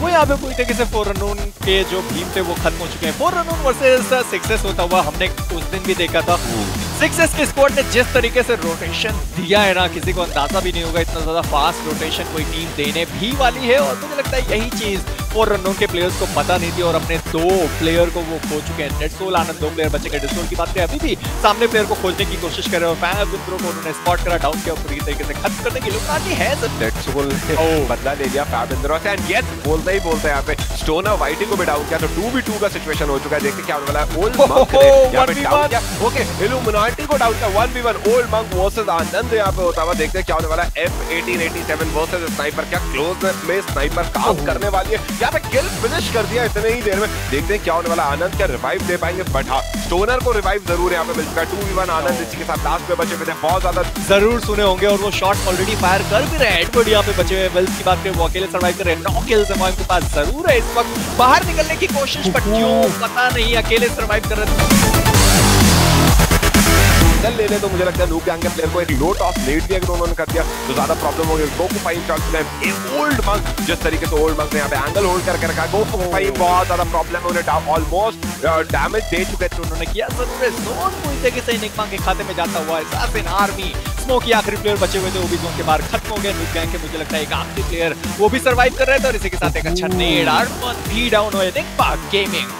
वो यहाँ पे पूरी तरीके से 4 अननोन के जो भीम थे वो खत्म हो चुके हैं। 4 अननोन वर्सेस 6s होता हुआ हमने उस दिन भी देखा था। 6s के स्क्वाड ने जिस तरीके से रोटेशन दिया है ना, किसी को अंदाजा भी नहीं होगा इतना ज्यादा फास्ट रोटेशन कोई टीम देने भी वाली है। और मुझे लगता है यही चीज 4 अननोन के प्लेयर्स को पता नहीं थी और अपने 2 प्लेयर को वो खो चुके हैं। डेडसोल आनंद 2 प्लेयर बचे। डेडसोल की बात करें अभी भी सामने प्लेयर को खोजने की कोशिश कर रहे हो, फैब विप्रो को उन्होंने स्पॉट करा, डाउन किया, पूरी तरीके से खत्म करने की लुकाती है। डेडसोल ने बदला ले लिया फैब विप्रो से एंड यस बोलता ही बोलता है यहां पे स्टोनर वाइटी को भी डाउन किया तो 2v2 का सिचुएशन हो चुका है। देखते क्या होने वाला है। ओल्ड मंक ने यहां पे डाउन किया, ओके इल्यूमिनाटी को डाउन किया 1v1 old Monk versus Anand यहां पे होता हुआ। देखते हैं क्या होने वाला है। F1887 वर्सेस स्नाइपर, क्या क्लोज में स्नाइपर काम करने वाली है। यहाँ पे किल फिनिश कर दिया इतने ही देर में। देखते हैं क्या होने वाला। आनंद का रिवाइव दे पाएंगे बट हाँ स्टोनर को रिवाइव जरूर यहाँ पे मिल चुका है। 2v1 आनंद इसके साथ लास्ट पे बचे हुए थे, बहुत ज्यादा जरूर सुने होंगे और वो शॉट ऑलरेडी फायर कर भी रहे हैं। एडवर्ड यहाँ पे बचे हुए, वेल्स की बात करें वो अकेले सर्वाइव कर रहे हैं। 9 किल्स के पास जरूर है इस वक्त, बाहर निकलने की कोशिश बट क्यों पता नहीं अकेले सर्वाइव कर रहे थे। ले ले तो मुझे लगता है नूक गैंग के प्लेयर को एक लो टॉस लेट दिया अगर उन्होंने कर दिया तो ज्यादा प्रॉब्लम होगी। गोकू फाइन चांस में ओल्ड मंक, जिस तरीके से ओल्ड मंक ने यहां पे एंगल होल्ड करके रखा, गोकू फाइन बहुत ज्यादा प्रॉब्लम है। उन्हें ऑलमोस्ट डैमेज दे चुके थे, उन्होंने किया जरूर है। जोन पूरी तरीके से निकमा के खाते में जाता हुआ है। आर्मी स्मोक के आखिरी प्लेयर बचे हुए थे, वो भी जोन के बाहर खत्म हो गए। नूक गैंग के मुझे लगता है एक आखिरी प्लेयर वो भी सरवाइव कर रहे थे और इसी के साथ एक अच्छा नेड आर्मन भी डाउन हुए। निकमा गेमिंग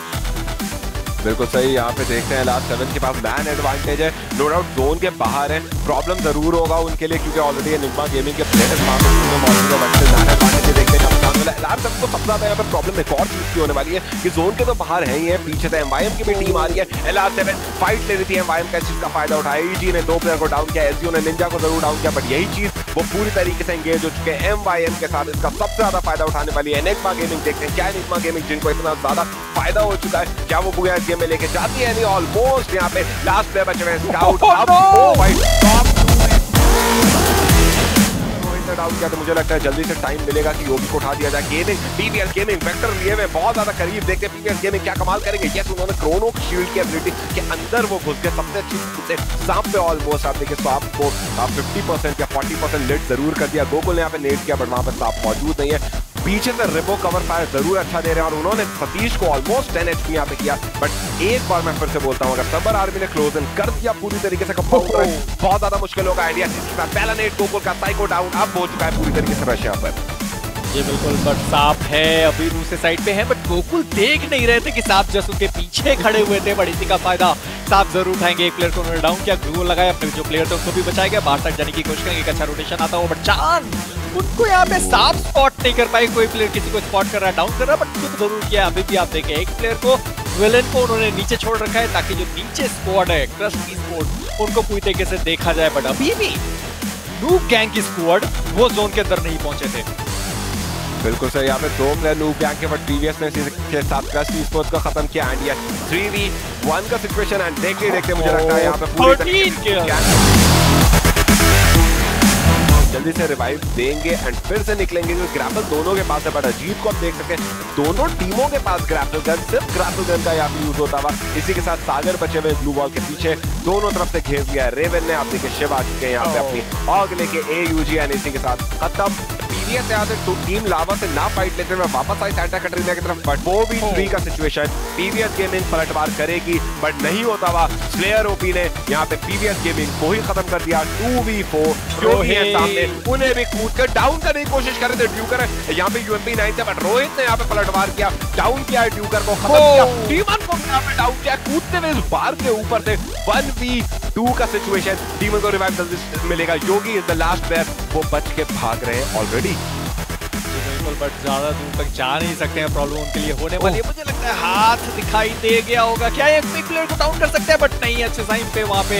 बिल्कुल सही। यहाँ पे देखते हैं लास्ट 7 के पास मैन एडवांटेज है, नो डाउट जोन के बाहर है। प्रॉब्लम जरूर होगा उनके लिए क्योंकि ऑलरेडी निगमा गेमिंग के प्लेयर्स सबको सबसे ज्यादा यहाँ पर प्रॉब्लम एक और चीज की होने वाली है कि जोन के तो बाहर है ही है, पीछे से एमवाईएम की भी टीम आ रही है। LR7 फाइट ले रही थी, एमवाईएम का इस चीज का फायदा उठाया। EG ने 2 प्लेयर को डाउन किया, SU ने निंजा को जरूर डाउन किया बट यही चीज वो पूरी तरीके से एंगेज हो चुके हैं। एमवाईएम के साथ इसका सबसे ज्यादा फायदा उठाने वाली है निगमा गेमिंग। देखते हैं क्या निगमा गेमिंग जिनको इतना ज्यादा फायदा हो चुका है, क्या वो पूरा गेम में लेके जाती है। नहीं ऑलमोस्ट यहाँ पे लास्ट प्लेयर बचे हुए स्काउट डाउन किया तो मुझे लगता है जल्दी से टाइम मिलेगा कि योगी को उठा दिया जाए। गेमिंग पीवीएल गेमिंग वेक्टर लिए हुए बहुत ज्यादा करीब। देखते हैं पीवीएल गेमिंग क्या कमाल करेंगे। यस उन्होंने क्रोनो शील्ड की एबिलिटी के अंदर वो घुस गए, सबसे अच्छी सांप पे ऑलमोस्ट आप देखिए सांप को 50% या 40% लेट जरूर कर दिया। गोकुल ने यहाँ पे नेट किया बट वहां पर सांप मौजूद नहीं है। पीछे से रिबो कवर फायर जरूर अच्छा दे रहे हैं और उन्होंने सतीश को ऑलमोस्ट 10 HP यहाँ पे किया बट एक बार मैं फिर से बोलता हूँ अगर सबर आर्मी ने क्लोज इन कर दिया पूरी तरीके से कब्जा उठ रहा है, बहुत ज्यादा मुश्किल होगा। आइडिया पहला नेट गोकुल का साइको डाउन अब हो चुका है पूरी तरीके से रश यहाँ पर। ये बिल्कुल बट सांप है अभी दूसरे साइड पे है बट गोकुल देख नहीं रहे थे कि सांप जस्ट उनके पीछे खड़े हुए थे। बड़ी इसी का फायदा सांप जरूर उठाएंगे। एक प्लेयर को उन्होंने डाउन किया, ग्लू लगाया, अपने जो प्लेयर थे उनको भी बचाया गया। बाहर तक जाने की कोशिश करेंगे, अच्छा रोटेशन आता हुआ बट चांद उनको यहाँ पे सांप स्पॉट नहीं कर पाए। कोई प्लेयर किसी को स्पॉट कर रहा है, डाउन कर रहा है बट कुछ जरूर किया। अभी भी आप देखें एक प्लेयर को विलन को उन्होंने नीचे छोड़ रखा है ताकि जो नीचे स्क्वाड है क्रस्ट की स्क्वाड उनको पूरी तरीके से देखा जाए बट अभी भी नूब गैंग की स्क्वाड वो जोन के अंदर नहीं पहुंचे थे। बिल्कुल सर, यहाँ पे 2 प्लेयर नूब गैंग के बट टीवीएस ने इसके साथ क्रस्ट esports को खत्म किया एंड यस 3v1 का सिचुएशन एंड देखते देखते मुझे लगता है यहाँ पे पूरी जल्दी से रिवाइव देंगे एंड फिर से निकलेंगे क्योंकि ग्रैपल दोनों के पास है बट अजीत को आप देख सकते हैं दोनों टीमों के पास ग्रैपल गन, सिर्फ ग्रैपल गन का यहाँ पे यूज होता हुआ। इसी के साथ सागर बचे हुए ब्लू बॉल के पीछे दोनों तरफ से घेर लिया। रेवन ने आप देखिए शिव आ चुके हैं यहाँ पे अपनी ऑग लेके AUG एंड इसी के साथ खत्म। टीम लावा से ना फाइट लेते हुए वापस आई सैंटा कैटरीना की तरफ बट वो भी 3 का सिचुएशन पीवीएस गेमिंग पलटवार करेगी बट नहीं होता हुआ। प्लेयर ओपी ने यहाँ पे पीवीएस गेमिंग को ही खत्म कर दिया। 2v4 सामने उन्हें भी कूद कर डाउन करने की कोशिश कर रहे थे। ड्यूकर यहाँ पे UMP 9 थे बट रोहित ने यहाँ पे पलटवार किया, डाउन किया ड्यूकर को, खत्म किया डीमन को यहाँ पे डाउन किया कूदते हुए इस बार के ऊपर से। 1v2 का सिचुएशन, डीमन को रिवाइव जल्दी मिलेगा। Yogi is the last player, वो बच के भाग रहे हैं ऑलरेडी बट ज्यादा दूर तक जा नहीं सकते हैं। प्रॉब्लम उनके लिए होने वाली है। मुझे लगता है हाथ दिखाई दे गया होगा, क्या एक बिग प्लेयर को डाउन कर सकते हैं बट नहीं। अच्छे टाइम पे वहां पे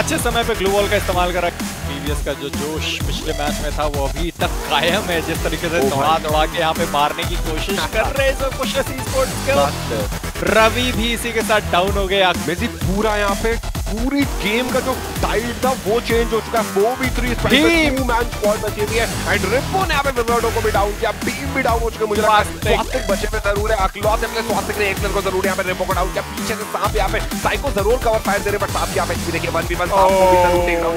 अच्छे समय पे ग्लू वॉल का इस्तेमाल करा। पीवीएस का जो जोश पिछले मैच में था वो अभी तक कायम है। जिस तरीके से दौड़ा दौड़ा के यहाँ पे मारने की कोशिश कर रहे हैं कुछ स्पोर्ट्स, रवि भी इसी के साथ डाउन हो गया। पूरा यहाँ पे पूरी गेम का जो साइड था वो चेंज हो चुका है। 4v3 2 मैन स्क्वाड बची हुई है एंड रिपो ने यहाँ पे विवराडो को भी डाउन किया, बीम भी डाउन हो चुके। मुझे स्वास्तिक बचे हुए जरूर है, अकलौत से अपने स्वास्तिक ने एक प्लेयर को जरूर यहाँ पे रिपो को डाउन किया। पीछे से सांप यहाँ पे साइको जरूर कवर फायर दे रहे बट सांप यहाँ पे देखिए 1v1 सांप को भी जरूर देख रहा हूँ।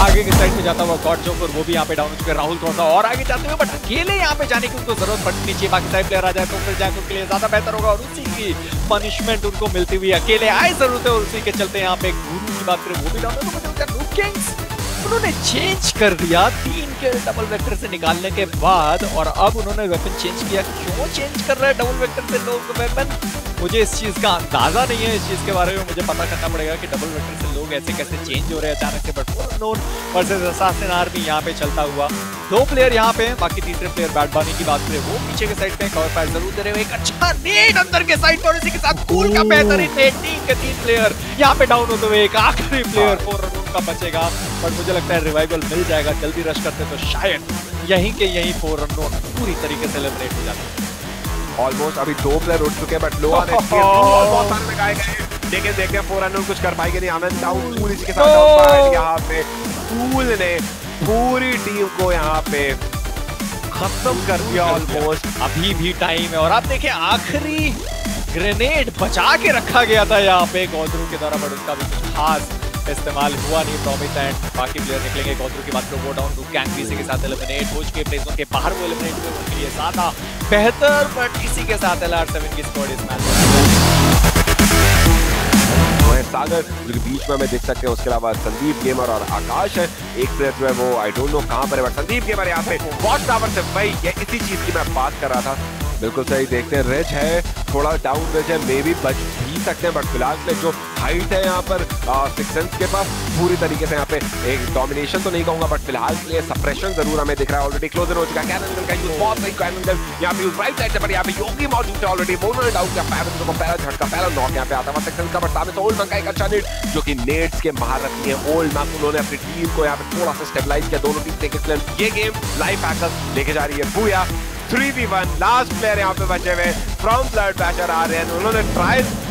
आगे के साइड पे जाता हुआ गॉड जोकर वो भी यहाँ पे डाउन हो चुके हैं। राहुल थोड़ा सा और आगे जाते हुए बट अकेले यहाँ पे जाने की उनको जरूरत पड़नी चाहिए। बाकी सारे प्लेयर आ जाए तो फिर जाए उनके लिए ज्यादा बेहतर होगा और उसी की पनिशमेंट उनको मिलती हुई अकेले आए जरूरत है। उसी के चलते यहाँ पे गुरु की बात करें वो भी डाउन हो तो उन्होंने चेंज कर दिया 3 के डबल वेक्टर से निकालने के बाद और अब उन्होंने वेपन चेंज किया। क्यों चेंज कर रहा है डबल वेक्टर से लोग वेपन, मुझे इस चीज़ का अंदाजा नहीं है। इस चीज़ के बारे में मुझे पता करना पड़ेगा कि डबल वेक्टर से लोग ऐसे कैसे चेंज हो रहे हैं अचानक से। But unknown versus assassin army यहाँ पे चलता हुआ 2 प्लेयर यहाँ पे, बाकी तीसरे प्लेयर बैड बनी की बात करें वो पीछे के साइड पे कवर फायर जरूर दे रहे हैं। एक अच्छा नेट अंदर के साइड पर इसी के साथ कूल का बेहतरीन नेट। टीम के 3 प्लेयर यहाँ पे डाउन होते हुए एक आखिरी प्लेयर 4 रन का बचेगा पर मुझे लगता है रिवाइवल मिल जाएगा। जल्दी रश करते तो शायद यहीं के यहीं 4 रन पूरी तरीके से सेलिब्रेट हो जाते। ऑलमोस्ट अभी 2 प्लेयर उठ चुके हैं बट लोहा ने बहुत सारे लगाए गए। देखिए देखते हैं 4 रन कुछ कर पाएंगे नहीं। आनंद डाउन पूरी इसके साथ डाउन पाया यहाँ पे पूल ने पूरी टीम को यहाँ पे खत्म कर दिया। ऑलमोस्ट अभी भी टाइम है और आप देखिए आखिरी ग्रेनेड बचा के रखा गया था यहाँ पे गोद्रू के द्वारा बट उसका भी कुछ खास इस्तेमाल हुआ नहीं। प्रॉमिस एंड बाकी प्लेयर निकलेंगे। गोद्रू की बात करो वो डाउन कैंपीसी के साथ एलिमिनेट हो चुके। प्लेसों के बाहर वो एलिमिनेट हुए उनके लिए ज्यादा बेहतर बट इसी के साथ LR7 की स्कोर इस मैच सागर जो बीच में देख सकते हैं। उसके अलावा संदीप गेमर और आकाश है। एक प्लेयर जो है वो आई डोंट नो कहां पर है बट संदीप गेमर यहाँ पे बहुत टावर से भाई ये इसी चीज की मैं बात कर रहा था। बिल्कुल सही देखते हैं रेज है थोड़ा डाउन रेज है मे भी बच भी सकते हैं बट फिलहाल में जो हाइट है यहाँ पर सिक्सेंस के पास पूरी तरीके से यहाँ पे एक डोमिनेशन तो नहीं कहूँगा बट फिलहाल के लिए सप्रेशन जरूर हमें दिख रहा है। ऑलरेडी क्लोजर हो चुका है कैनन का यूज बहुत सही कैनन यहाँ पे राइट साइड से पर यहाँ पे योगी मौजूद है। ऑलरेडी बोनर डाउन का पैरन को पहला झटका पहला नॉक यहाँ पे आता हुआ सिक्सेंस का बट सामने से ओल्ड मैन का एक अच्छा नेट जो कि नेट्स के महारथी है। ओल्ड मैन उन्होंने अपनी टीम को यहाँ पे थोड़ा सा स्टेबलाइज किया। दोनों टीम देखिए ये गेम लाइफ हैकर्स लेके जा रही है पूया 3v1 लास्ट प्लेयर यहाँ पे बचे हुए फ्रॉम ब्लड बैचर आ रहे हैं। उन्होंने ट्राई